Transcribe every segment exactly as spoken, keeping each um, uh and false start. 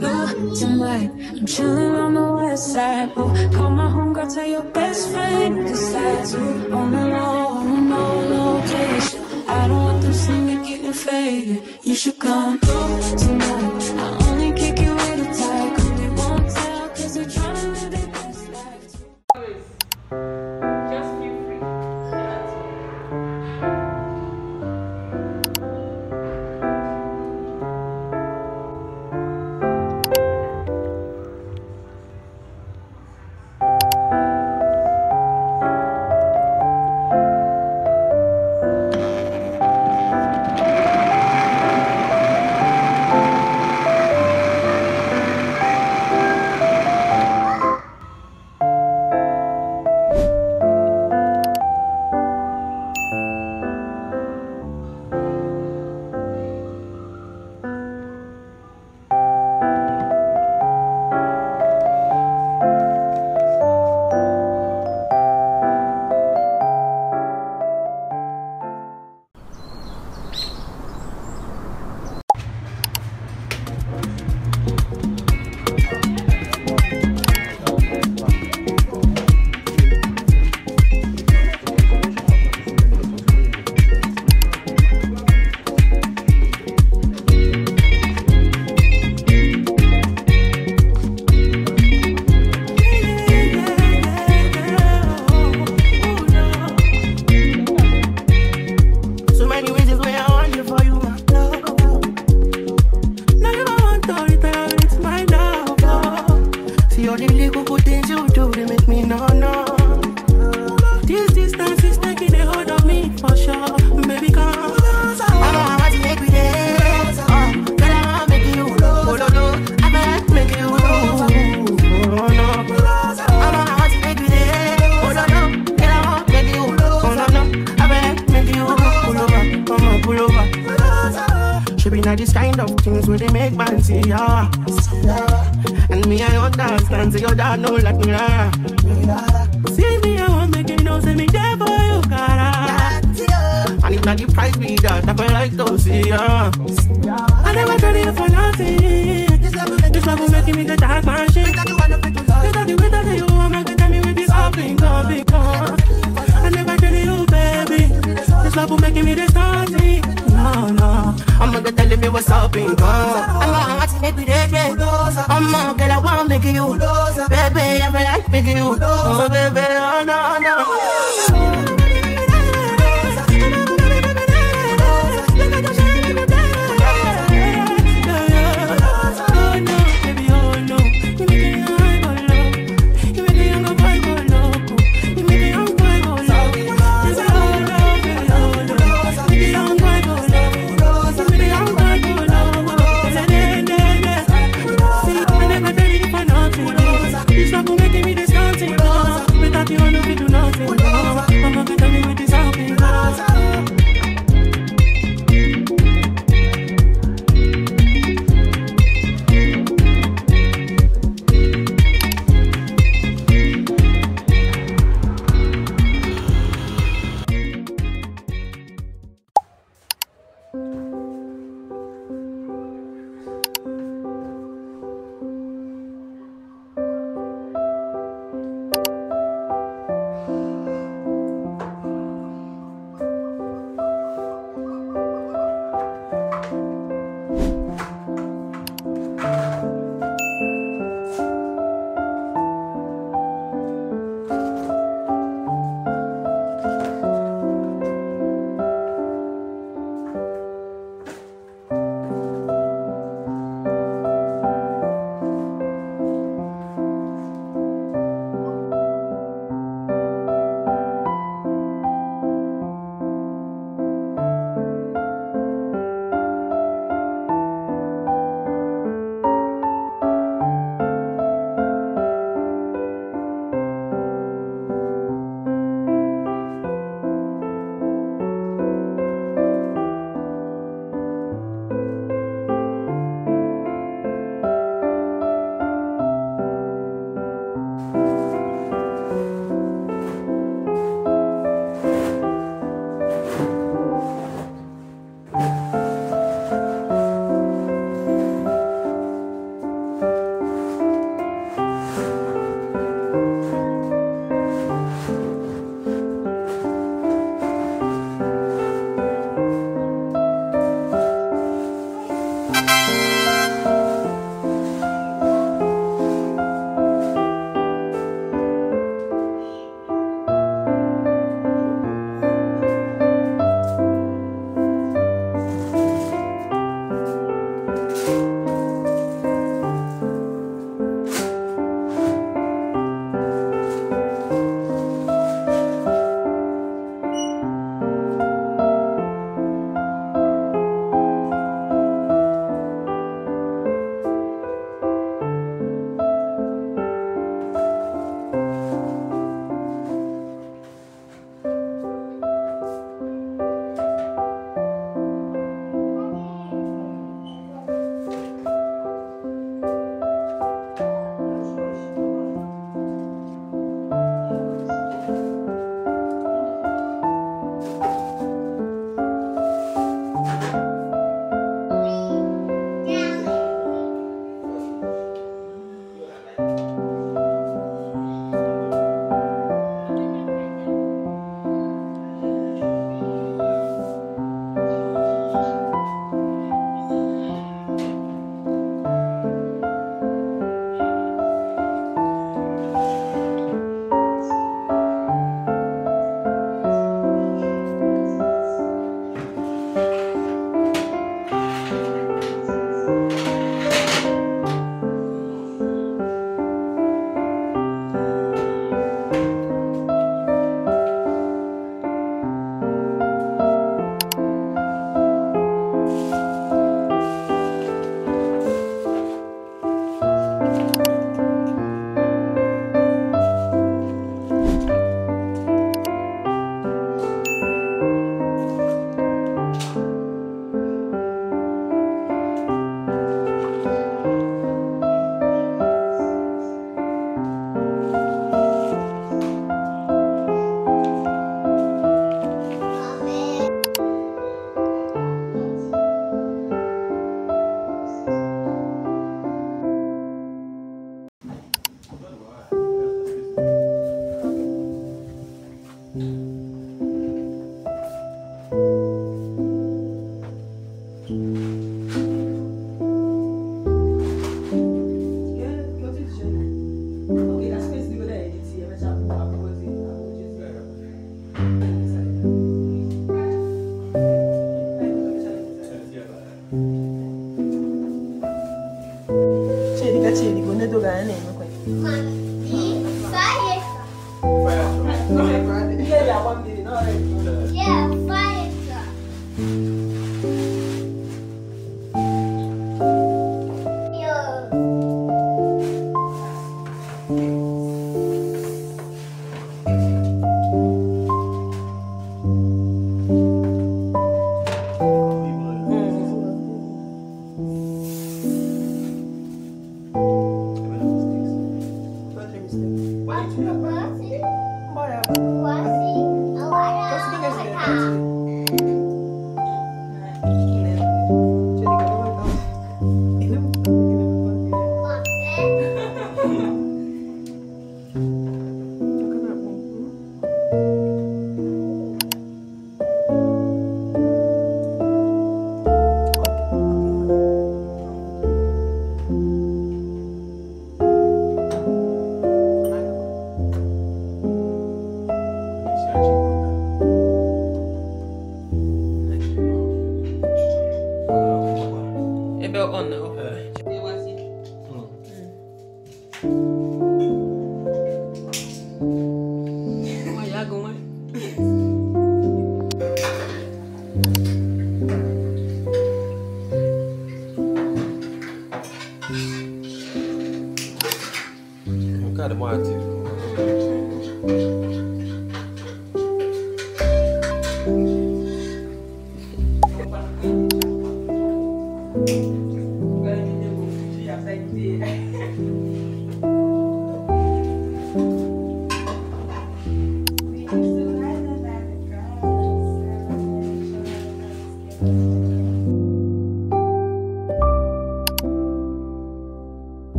out tonight. I'm chilling on the west side. Oh, call my homegirl, tell your best friend. Cause I do on the low, on no location. I don't want them singing, getting faded. You should come through tonight. I only kick you with a tie. Cause they won't tell, cause they're trying to live their best life. Just feel free. That's all. These kind of things where they make man see ya, yeah. And me I understand, so your dad know like me, yeah. See me I won't make it no, say me there for you, cara. And if not the price be that, I feel like to see ya, yeah. I never tried it for nothing. This love will make me get a hot man shit. Without the way that you want me to tell me with this all thing, all thing, all thing. I never tried it, baby. This love will make me this all thing. No, no, I'm gonna tell me what's up in God. I'm gonna make you dead, I'm gonna get a one, make you loser. Baby, I'm gonna like make you loser. Oh, baby, oh, no, no.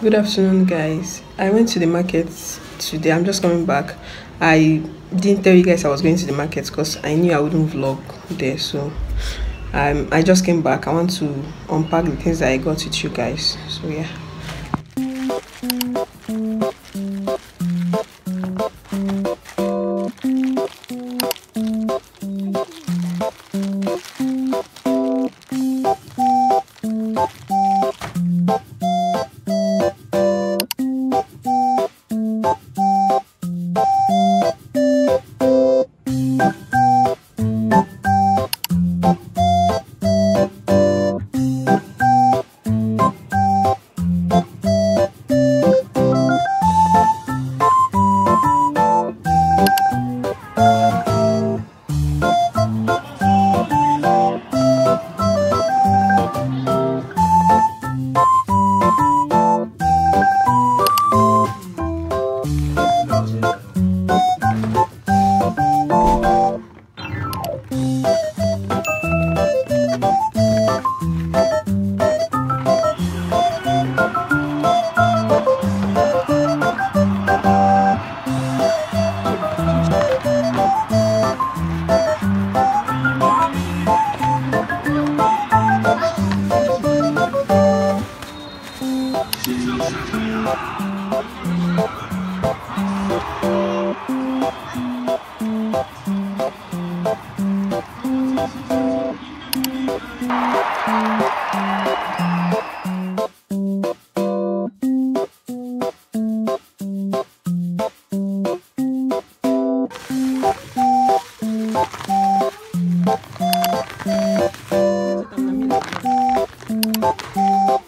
Good afternoon, guys. I went to the market today. I'm just coming back. I didn't tell you guys I was going to the market because I knew I wouldn't vlog there, so um, I just came back. I want to unpack the things that I got with you guys, so yeah. Thank you. Thank you.